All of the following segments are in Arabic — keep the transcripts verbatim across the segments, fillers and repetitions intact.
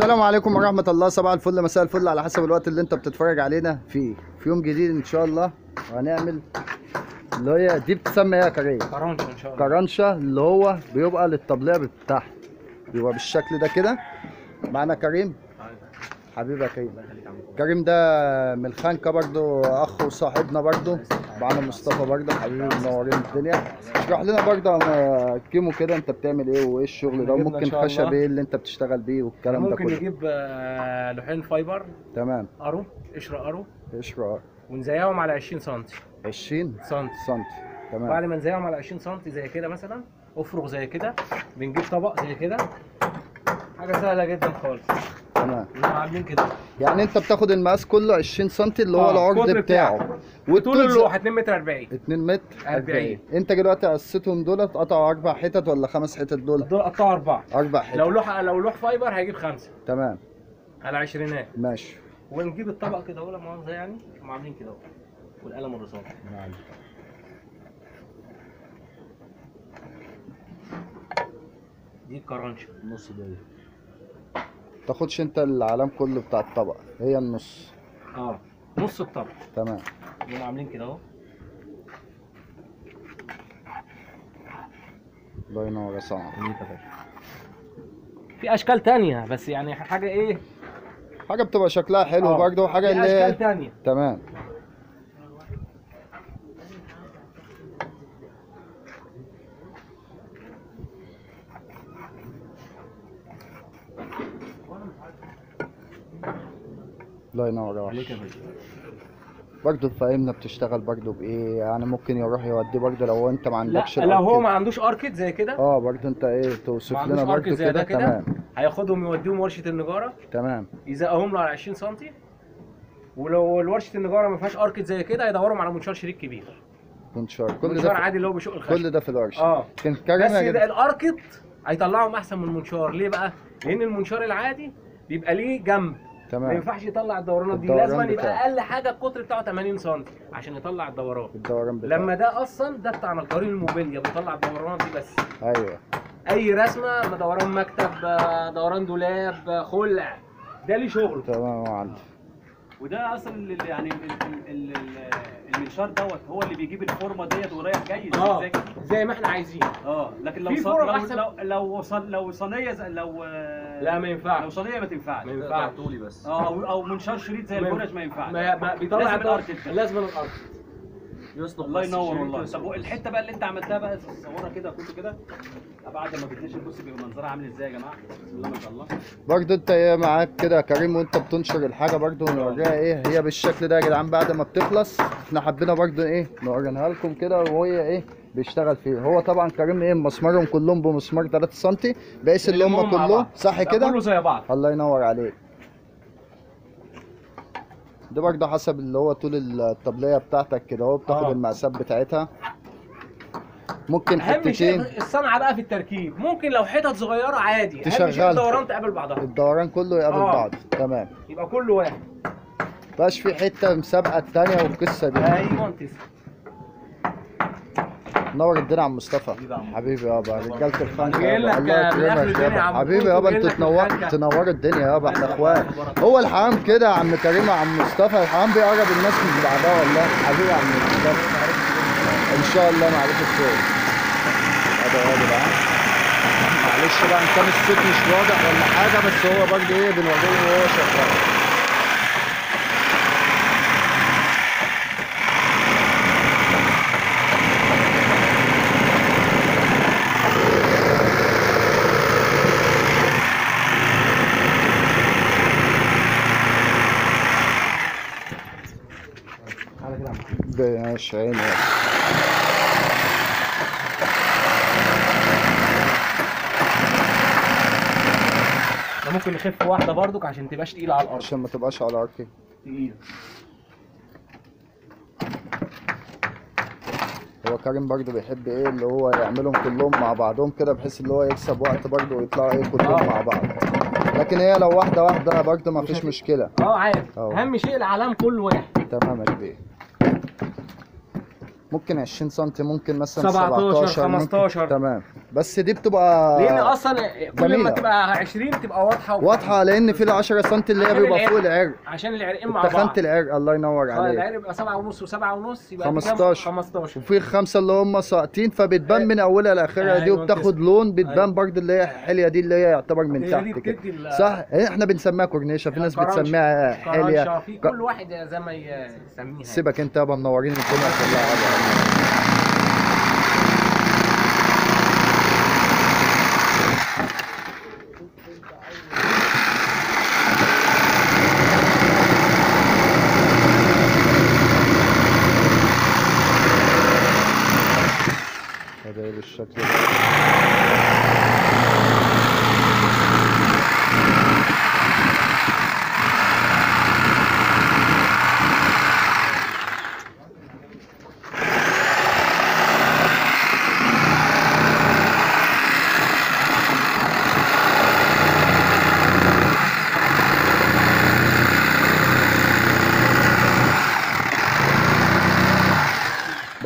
السلام عليكم ورحمه الله. صباح الفل، مساء الفل، على حسب الوقت اللي انت بتتفرج علينا فيه. في يوم جديد ان شاء الله هنعمل اللي هي دي بتسمى ايه يا كريم؟ كرنشه. ان شاء الله كرنشه، اللي هو بيبقى للطبليه بتاعها، بيبقى بالشكل ده كده. معانا كريم حبيبي يا كريم. كريم ده من الخانكه برده، اخ وصاحبنا برده. معانا مصطفى برده حبيبي، منورين الدنيا. اشرح لنا برده كيمو كده، انت بتعمل ايه وايه الشغل ده، وممكن خشب ايه اللي انت بتشتغل بيه والكلام ده كله؟ ممكن نجيب لوحين فايبر، تمام، قرو قشره قرو قشره قرو ونزيعهم على عشرين سم عشرين سم سم تمام. بعد ما نزيعهم على عشرين سم زي كده مثلا، افرغ زي كده، بنجيب طبق زي كده، حاجه سهله جدا خالص. تمام، عاملين كده. يعني انت بتاخد المقاس كله عشرين سم اللي هو العرض بتاعه، وطول اللوحه اتنين متر أربعين اتنين متر أربعين. انت دلوقتي قصيتهم دول، اتقطعوا اربع حتت ولا خمس حتت؟ دول دول قطعوا اربعه اربع حتت. لو لوح لو لوح فايبر هيجيب خمسه، تمام، على عشرينات، ماشي. ونجيب الطبق كده اهو، لا مؤاخذه يعني، وعاملين كده اهو، والقلم الرصاص. نعم، دي الكرنشه النص ده. تاخدش انت العلام كله بتاع الطبق، هي النص، اه نص الطبق، تمام. يبقى عاملين كده اهو. الله ينور يا صاحبي. في اشكال تانية بس يعني حاجه ايه، حاجه بتبقى شكلها حلو برده، وحاجه اللي في اشكال تانية، تمام. الله ينور عليك يا باشا. برضه فاهمنا بتشتغل برضه بايه، يعني ممكن يروح يوديه برضه لو انت ما عندكش، لا لو هو ما عندوش اركت زي كده، اه برضه انت ايه توصف لنا برضه كده، تمام. هياخدهم يوديهم ورشه النجاره، تمام، يزقهم له على عشرين سم، ولو ورشه النجاره ما فيهاش اركت زي كده هيدورهم على منشار شريك كبير، منشار كل منشار ده عادي اللي هو بيشق الخشب، كل ده في الورشه. اه بس كده الاركت هيطلعهم احسن من المنشار. ليه بقى؟ لان المنشار العادي بيبقى ليه جنب، تمام، ما ينفعش يطلع الدورانات دي، لازم يبقى اقل حاجه القطر بتاعه ثمانين سم عشان يطلع الدوران. الدوران بتاعه لما ده اصلا ده بتاع نجارين الموبيليا بيطلع الدورانات دي بس. ايوه، اي رسمه، دوران مكتب، دوران دولاب، خلع، ده ليه شغله، تمام يا معلم. وده اصلا يعني المنشار دوت هو اللي بيجيب الفورمه ديت ورايح جاي زي آه. زي ما احنا عايزين، اه لكن لو صن... لو لو صن... لو صينيه زي... لو لا ما ينفعش، لو صينيه ما تنفعش، ما ينفعش طولي بس، اه او او منشار شريط زي البرج ما ينفعش، ما, ما بيطلع الاركت، لازم الاركت يصلح. الله ينور والله. طب الحته بقى اللي انت عملتها بقى صورها كده كله كده بعد ما بتنشر، بص بيبقى منظرها عامل ازاي يا جماعه، بسم الله ما شاء الله. برضه انت ايه معاك كده يا كريم وانت بتنشر الحاجه برضه، ونوريها ايه هي بالشكل ده يا جدعان. بعد ما بتخلص احنا حبينا برضه ايه نوريها لكم كده وهي ايه بيشتغل فيه. هو طبعا كريم ايه مسمارهم كلهم بمسمار ثلاثة سم بحيث اللي هم كلهم صح كده، كله زي بعض. الله ينور عليك. ده برضه حسب اللي هو طول الطبليه بتاعتك كده اهو، بتاخد آه. المقاسات بتاعتها. ممكن حتتين، الصنعه بقى في التركيب، ممكن لو حتت صغيره عادي تشغل الدوران تقابل بعضها، الدوران كله يقابل آه. بعضه، تمام، يبقى كله واحد، مبقاش في حته مسابقه الثانيه والقصه دي. ايوه تسلم. نور الدنيا عم مصطفى حبيبي يابا، رجاله الخانكه، الله يكرمك حبيبي يابا، انت تنور تنور الدنيا يابا، احنا اخوات. هو الحام كده يا عم كريم، عم مصطفى الحام بيقرب الناس من بعضها والله حبيبي يا عم مصطفى. ان شاء الله معلش الصوت هذا يا جدعان، معلش بقى ان كان الصوت مش واضح ولا حاجه، بس هو برضه ايه بنوريه وهو شغال. ماشي عيني يا ده. ممكن نخف واحده برضك عشان ما تبقاش تقيله على الارض، عشان ما تبقاش على الارض تقيله. هو كريم برضه بيحب ايه اللي هو يعملهم كلهم مع بعضهم كده، بحيث اللي هو يكسب وقت برضه ويطلعوا ايه كلهم مع بعض، لكن هي لو واحده واحده برضه ما فيش مشكله. اه عادي، اهم شيء العلام كله واحد، تمام يا كبير. ممكن عشرين سم، ممكن مثلا سبعتاشر، خمستاشر، تمام. بس دي بتبقى لان اصلا كل ما تبقى عشرين تبقى واضحه واضحه لان في ال عشرة سم اللي هي بيبقى فوق العرق عشان العرقين مع بعض. تخنت العرق الله ينور عليك. اه العرق يبقى سبعة ونص وسبعة ونص يبقى خمستاشر خمستاشر وفي خمسه اللي هم ساقطين فبتبان آه. من اولها لاخرها آه. دي وبتاخد لون بتبان آه. برده اللي هي الحليه دي اللي هي يعتبر من تحت كده صح. احنا بنسميها كورنيشه، في ناس بتسميها حليه، في كل واحد زي ما يسميها. سيبك انت يابا، منورين الدنيا كلها. بالشكل ده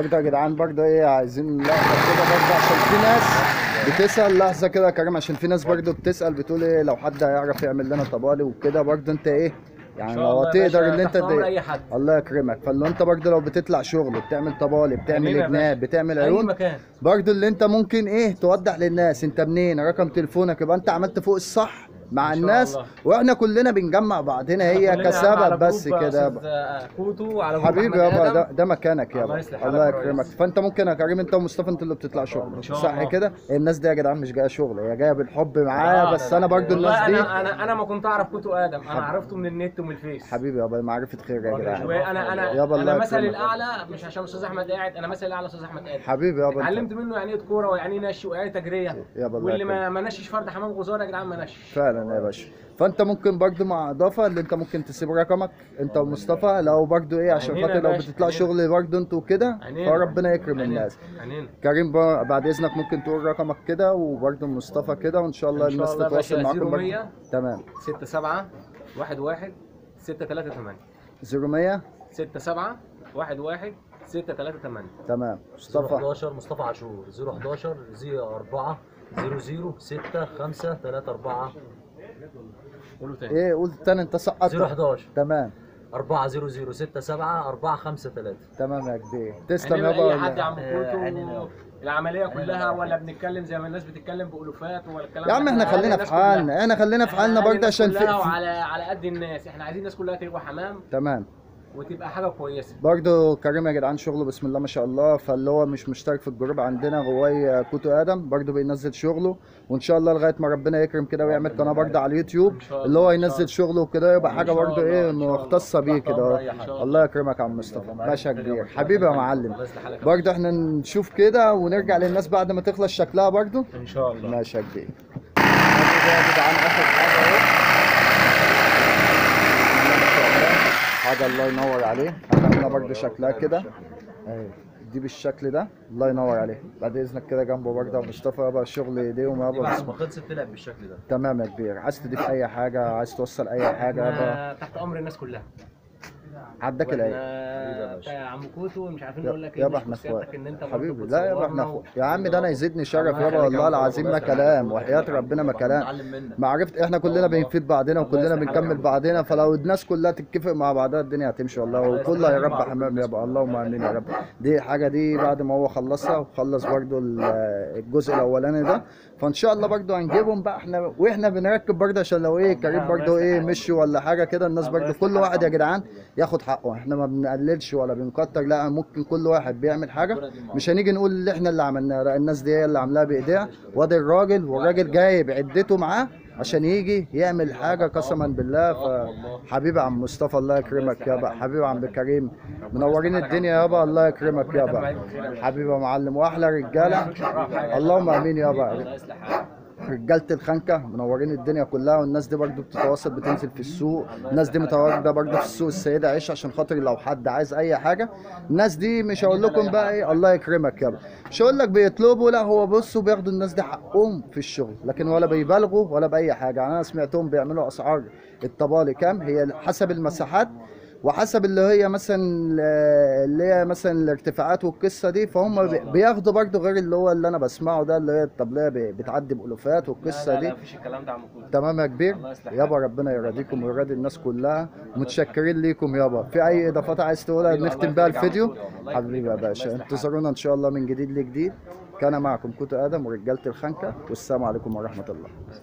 برضه يا جدعان، برضه ايه عايزين لحظه كده برضه عشان في ناس بتسال. لحظه كده يا كريم، عشان في ناس برضه بتسال بتقول ايه لو حد هيعرف يعمل لنا طبالي وكده برضه انت ايه يعني لو تقدر ان انت دي. الله يكرمك. فاللي انت برضه لو بتطلع شغل بتعمل طبالي بتعمل جناب بتعمل عيون برضه اللي انت ممكن ايه توضح للناس انت منين رقم تليفونك، يبقى انت عملت فوق الصح مع الناس الله. واحنا كلنا بنجمع بعضنا هي كسبب بس كده. كوتو على حبيبي يابا، ده, ده مكانك يابا الله يكرمك. فانت ممكن يا كريم انت ومصطفى انت اللي بتطلع شغل صح كده. الناس دي يا جدعان مش جايه شغل، هي جايه بالحب معاه بس. انا برضو الناس دي انا انا انا ما كنت اعرف كوتو ادم، انا عرفته من النت ومن الفيس. حبيبي يابا معرفه خير يا جدعان. انا انا انا مثل الاعلى مش عشان استاذ احمد قاعد، انا مثل الاعلى استاذ احمد قاعد حبيبي يابا. اتعلمت منه يعني ايه كوره ويعني ايه نشي ويعني تجريه، واللي ما نشيش فرد حمام غزاره يا جدعان ما نشيش فعلا يا باشا. فانت ممكن برضه مع اضافه اللي انت ممكن تسيب رقمك انت ومصطفى لو برضه ايه عشان خاطر لو بتطلع شغل برضه انتوا كده فربنا يكرم الناس. كريم بعد اذنك ممكن تقول رقمك كده وبرضه مصطفى كده وان شاء الله الناس تتواصل معاكم برضه. تمام. ستة سبعة واحد واحد ستة تلاتة تمانية صفر مية ستة سبعة واحد واحد ستة تلاتة تمانية. تمام. مصطفى واحد واحد مصطفى عاشور صفر واحد واحد صفر أربعة صفر صفر ستة خمسة تلاتة أربعة. قولوا تاني. ايه قول تاني انت سقطت. صفر واحد واحد تمام أربعة صفر صفر ستة سبعة أربعة خمسة تلاتة. تمام يا كبير تسلم يابا. يعني اي حد يا عم كوتو العمليه كلها ولا بنتكلم زي ما الناس بتتكلم بألوفات ولا الكلام ده يا عم؟ احنا خلينا في حالنا، احنا خلينا في حالنا برضه عشان في على على قد الناس. احنا عايزين الناس كلها تروح حمام تمام وتبقى حاجه كويسه. برضه كريم يا جدعان شغله بسم الله ما شاء الله، فاللي هو مش مشترك في الجروب عندنا غواي كوتو ادم برضه بينزل شغله، وان شاء الله لغايه ما ربنا يكرم كده ويعمل قناه برضه على اليوتيوب اللي هو ينزل شغله وكده يبقى حاجه برضه ايه مختصه بيه كده. الله يكرمك يا عم مصطفى ماشي يا كبير حبيبي يا معلم. برضه احنا نشوف كده ونرجع للناس بعد ما تخلص شكلها برضه ان شاء الله. ماشي يا كبير يا جدعان اخر حاجه اهو حاجه الله ينور عليه هتعملها برده شكلها كده دي بالشكل ده الله ينور عليه. بعد اذنك كده جنبه برده مصطفى يابا شغل ايديهم يابا بس ما خلصت طلعت بالشكل ده. تمام يا كبير. عايز تضيف اي حاجه؟ عايز توصل اي حاجه يابا؟ تحت امر الناس كلها. عداك العين يا عم كوتو مش عارفين نقول لك ايه يابا. احنا اخوات حبيبي. لا يابا احنا اخوات يا عم، ده انا يزيدني شرف يابا والله العظيم ما كلام وحياه ربنا ما كلام. معرفت احنا كلنا بنفيد بعضنا وكلنا بنكمل بعضنا، فلو الناس كلها تتفق مع بعضها الدنيا هتمشي والله وكلها يا رب حمام يابا. اللهم امين يا رب. دي حاجه دي بعد ما هو خلصها وخلص برده الجزء الاولاني ده، فان شاء الله برده هنجيبهم بقى احنا واحنا بنركب برده عشان لو ايه كريم برده ايه مشي ولا حاجه كده الناس برده كل واحد يا جدعان ياخد حقه. احنا ما بنقللش ولا بنكتر، لا ممكن كل واحد بيعمل حاجه مش هنيجي نقول اللي احنا اللي عملناه، لا الناس دي هي اللي عاملاها بايديها. وادي الراجل والراجل جايب عدته معاه عشان يجي يعمل حاجه قسما بالله. فحبيبي عم مصطفى الله يكرمك يابا. حبيبي عم كريم منورين الدنيا يابا الله يكرمك يابا. حبيبي يا معلم واحلى رجاله. اللهم امين يابا. رجاله الخانكه منورين الدنيا كلها. والناس دي برضو بتتواصل بتنزل في السوق، الناس دي متواجده برضو في السوق السيده عيشه عشان خاطر لو حد عايز اي حاجه. الناس دي مش هقول لكم بقى ايه الله يكرمك يابا، مش هقول لك بيطلبوا، لا هو بصوا بياخدوا الناس دي حقهم في الشغل لكن ولا بيبالغوا ولا باي حاجه. يعني انا سمعتهم بيعملوا اسعار الطبالي كام هي حسب المساحات وحسب اللي هي مثلا اللي هي مثلا الارتفاعات والقصه دي، فهم بياخدوا برده غير اللي هو اللي انا بسمعه ده اللي هي الطبليه بتعدي بالوفات والقصه دي. لا لا مفيش الكلام ده يا عم كوتو. تمام يا كبير، يابا ربنا يرضيكم ويرضي الناس كلها، متشكرين ليكم يابا. في اي اضافات عايز تقولها نختم بيها الفيديو؟ حبيبي يا باشا، انتظرونا ان شاء الله من جديد لجديد. كان معكم كوتو ادم ورجاله الخانكه، والسلام عليكم ورحمه الله.